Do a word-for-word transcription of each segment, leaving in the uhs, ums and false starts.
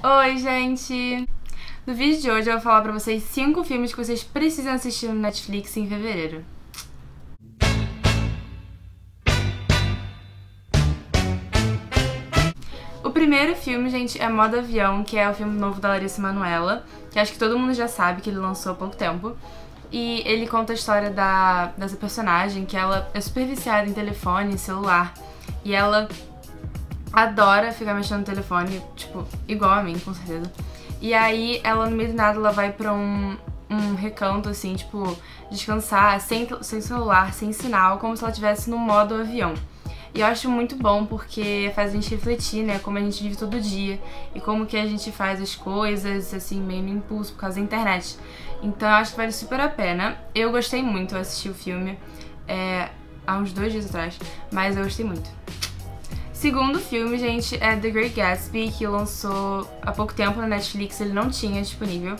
Oi, gente! No vídeo de hoje eu vou falar pra vocês cinco filmes que vocês precisam assistir no Netflix em fevereiro. O primeiro filme, gente, é Modo Avião, que é o filme novo da Larissa Manoela, que acho que todo mundo já sabe, que ele lançou há pouco tempo. E ele conta a história da, dessa personagem, que ela é super viciada em telefone, em celular, e ela adora ficar mexendo no telefone, tipo, igual a mim, com certeza. E aí, ela no meio do nada, ela vai pra um, um recanto, assim, tipo, descansar, sem, sem celular, sem sinal, como se ela estivesse no modo avião. E eu acho muito bom, porque faz a gente refletir, né, como a gente vive todo dia, e como que a gente faz as coisas, assim, meio no impulso, por causa da internet. Então eu acho que vale super a pena. Eu gostei muito, eu assisti o filme é, há uns dois dias atrás, mas eu gostei muito. Segundo filme, gente, é The Great Gatsby, que lançou há pouco tempo na Netflix, ele não tinha disponível.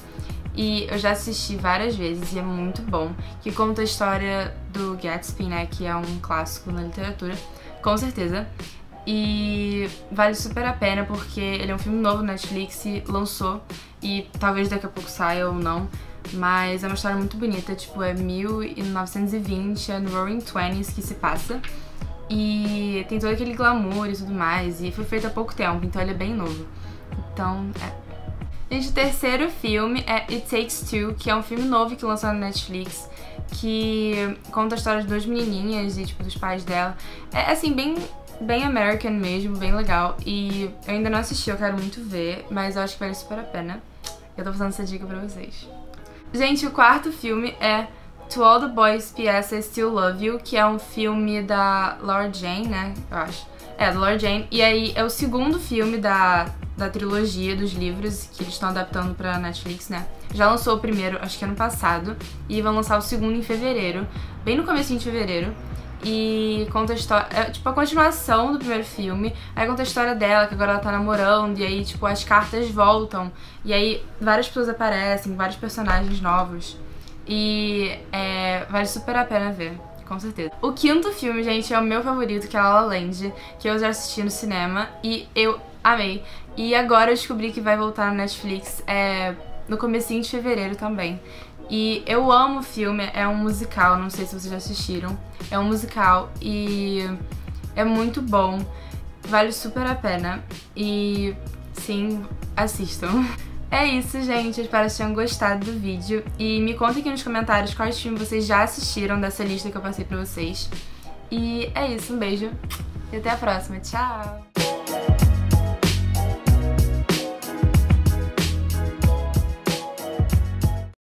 E eu já assisti várias vezes e é muito bom, que conta a história do Gatsby, né, que é um clássico na literatura, com certeza. E vale super a pena porque ele é um filme novo na Netflix, lançou e talvez daqui a pouco saia ou não, mas é uma história muito bonita, tipo, é mil novecentos e vinte, é no Roaring Twenties que se passa. E tem todo aquele glamour e tudo mais, e foi feito há pouco tempo, então ele é bem novo. Então, é. Gente, o terceiro filme é It Takes Two, que é um filme novo que lançou na Netflix, que conta a história de duas menininhas e, tipo, dos pais dela. É, assim, bem, bem American mesmo, bem legal. E eu ainda não assisti, eu quero muito ver, mas eu acho que vale super a pena. Eu tô fazendo essa dica pra vocês. Gente, o quarto filme é To All the Boys' P S I Still Love You, que é um filme da Laura Jane, né, eu acho. É, da Laura Jane. E aí é o segundo filme da, da trilogia dos livros que eles estão adaptando pra Netflix, né. Já lançou o primeiro, acho que ano passado, e vão lançar o segundo em fevereiro, bem no comecinho de fevereiro. E conta a história, é, tipo, a continuação do primeiro filme. Aí conta a história dela, que agora ela tá namorando, e aí, tipo, as cartas voltam. E aí várias pessoas aparecem, vários personagens novos. E é, vale super a pena ver, com certeza. O quinto filme, gente, é o meu favorito, que é La La Land, que eu já assisti no cinema e eu amei. E agora eu descobri que vai voltar na Netflix é, no comecinho de fevereiro também. E eu amo o filme, é um musical, não sei se vocês já assistiram. É um musical e é muito bom, vale super a pena. E sim, assistam. É isso, gente. Eu espero que vocês tenham gostado do vídeo. E me contem aqui nos comentários quais filmes vocês já assistiram dessa lista que eu passei pra vocês. E é isso. Um beijo e até a próxima. Tchau!